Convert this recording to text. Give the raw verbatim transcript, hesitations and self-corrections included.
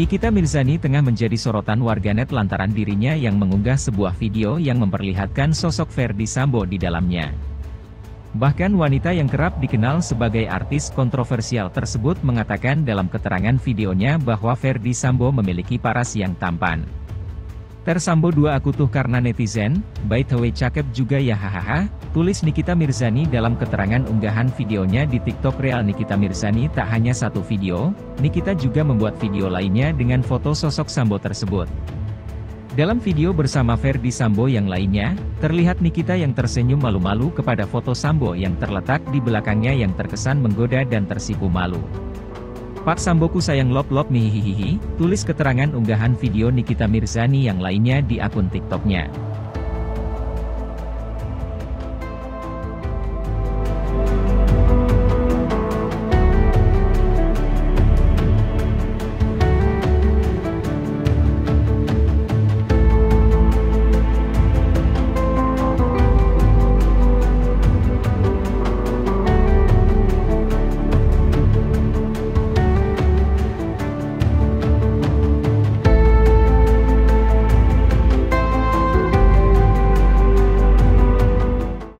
Nikita Mirzani tengah menjadi sorotan warganet lantaran dirinya yang mengunggah sebuah video yang memperlihatkan sosok Ferdy Sambo di dalamnya. Bahkan wanita yang kerap dikenal sebagai artis kontroversial tersebut mengatakan dalam keterangan videonya bahwa Ferdy Sambo memiliki paras yang tampan. "Tersambo dua aku tuh karena netizen, by the way cakep juga ya hahaha," tulis Nikita Mirzani dalam keterangan unggahan videonya di TikTok Real Nikita Mirzani. Tak hanya satu video, Nikita juga membuat video lainnya dengan foto sosok Sambo tersebut. Dalam video bersama Ferdy Sambo yang lainnya, terlihat Nikita yang tersenyum malu-malu kepada foto Sambo yang terletak di belakangnya yang terkesan menggoda dan tersipu malu. "Pak Samboku sayang lop-lop mihihihihi," tulis keterangan unggahan video Nikita Mirzani yang lainnya di akun TikToknya.